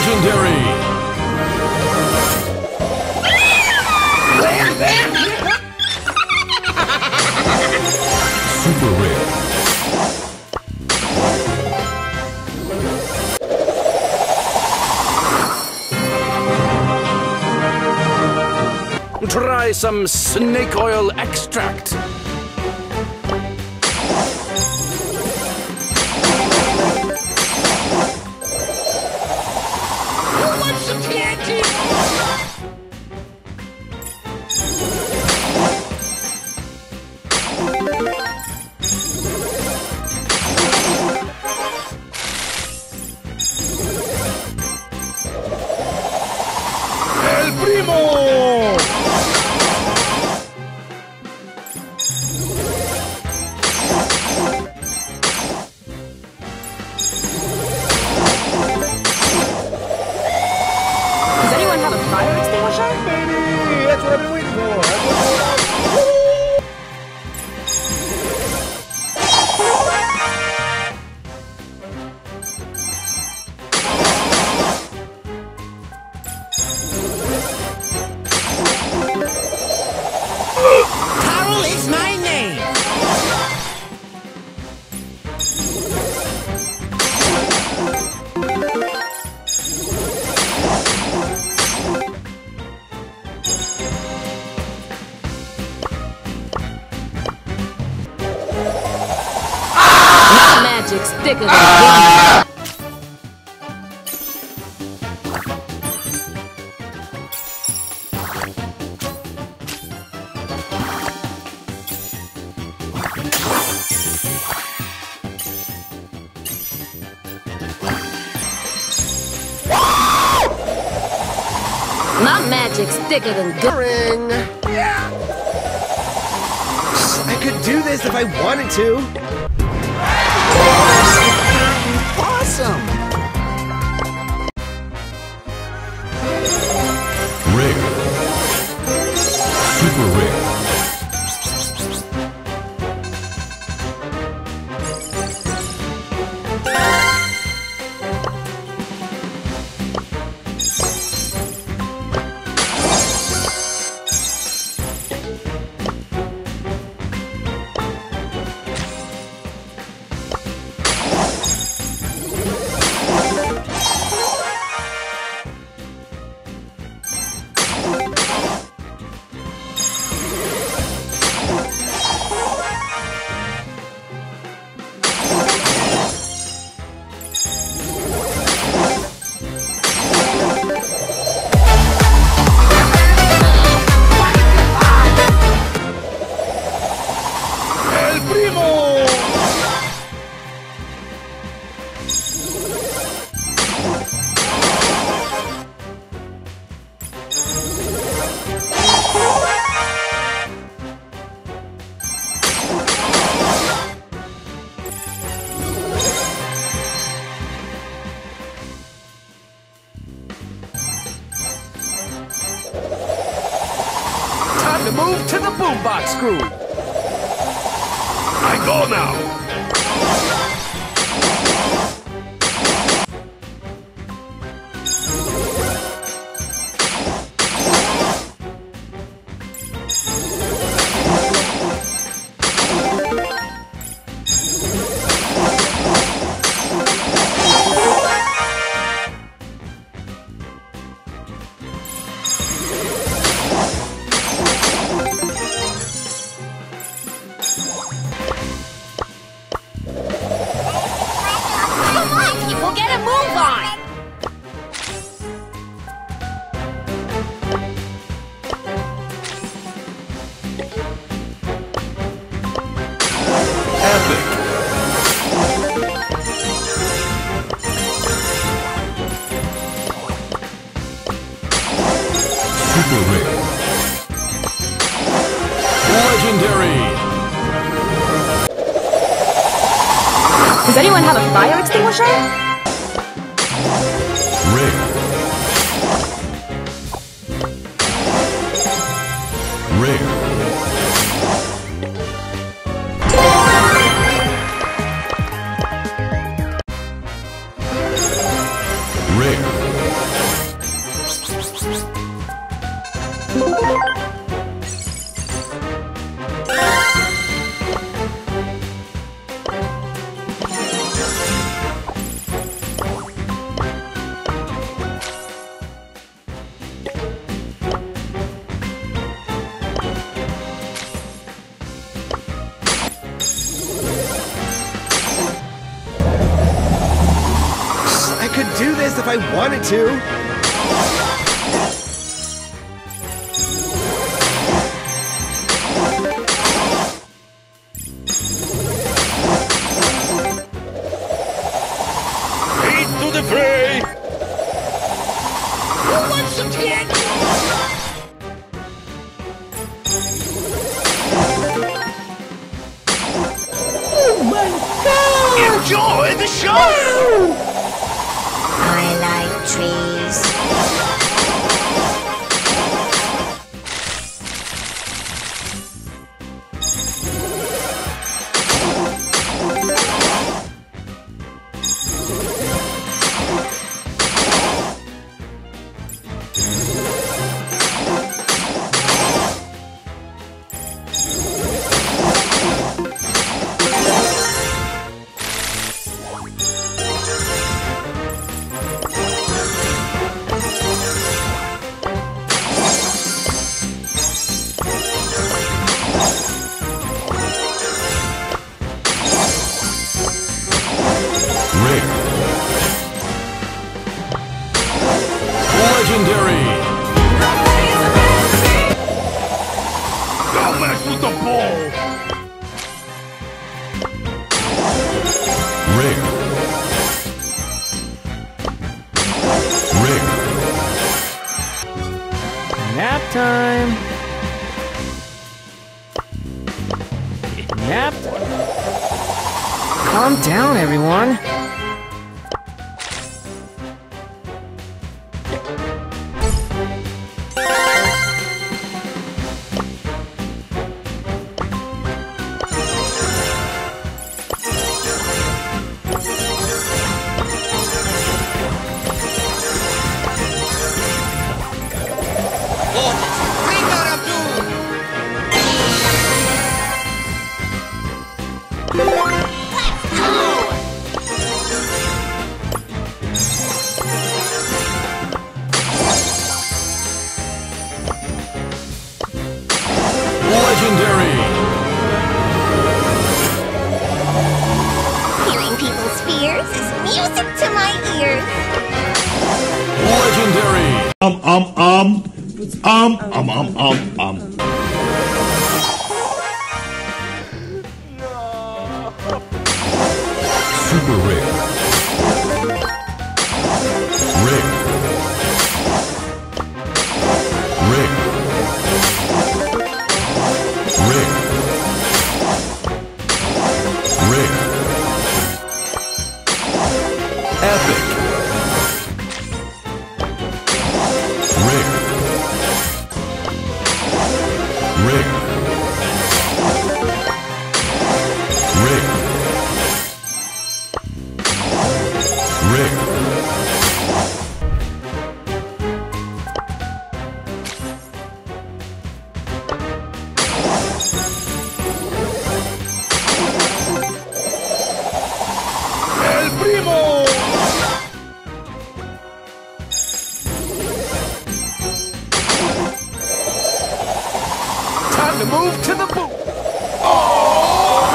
legendary. Super rare. Try some snake oil extract. My magic's thicker than ring. Yeah. I could do this if I wanted to. Awesome. Rare. Super rare. Move to the boombox crew. I go now. Does anyone have a fire extinguisher? Rare. Rare. Rare. if I wanted to. Enjoy the show! I like trees. Legendary! Don't mess with the ball! Rick! Nap time! Nap! Calm down, everyone! Legendary! Hearing people's fears is music to my ears! Legendary! No. Super rare. Move to the boot! Oh!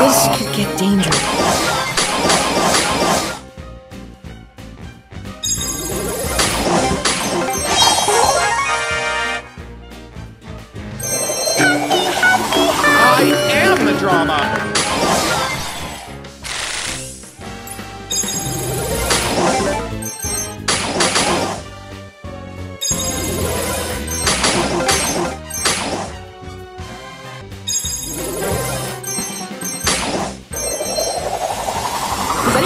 This could get dangerous. I am the drama! I'm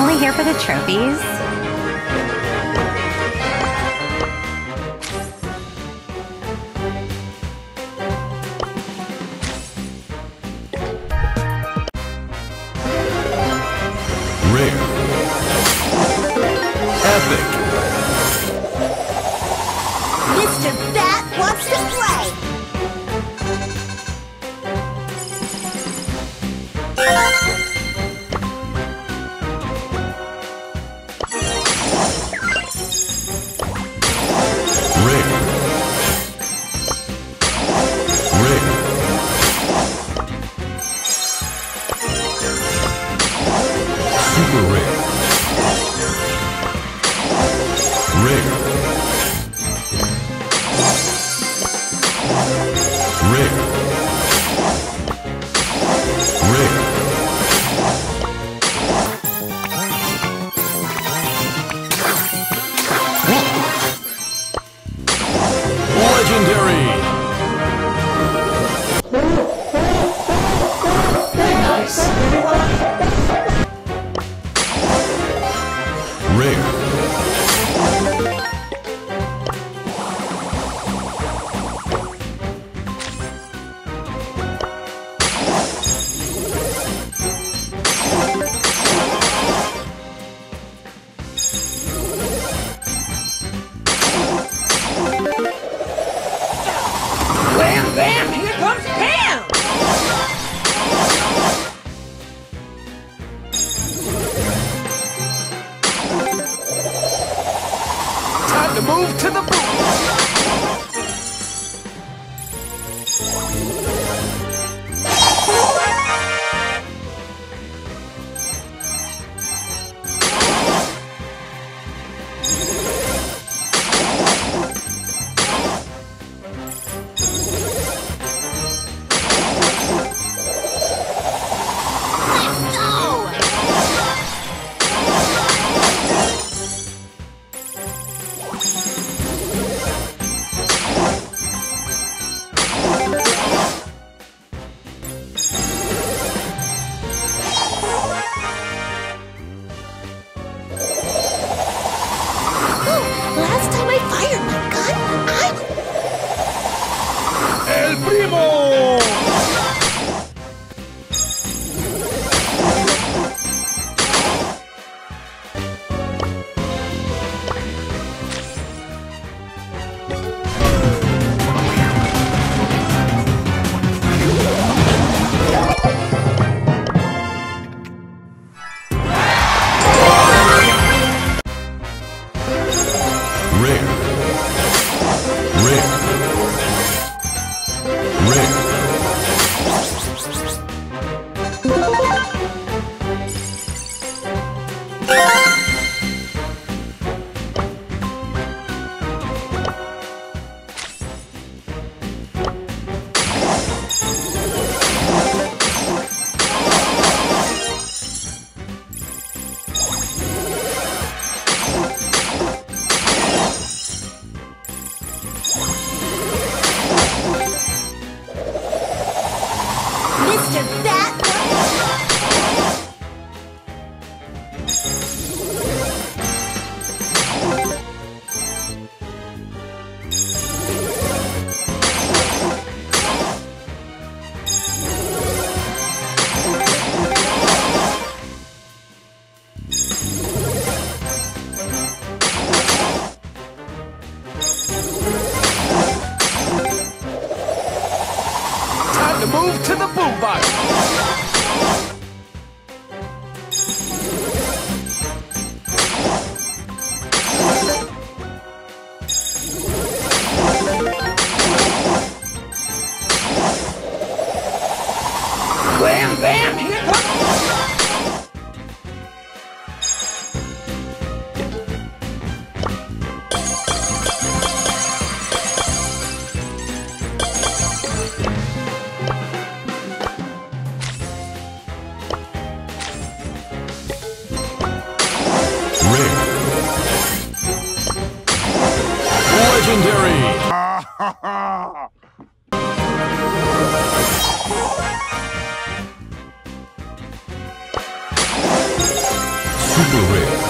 only here for the trophies. el primo! Move to the boombox! Super rare.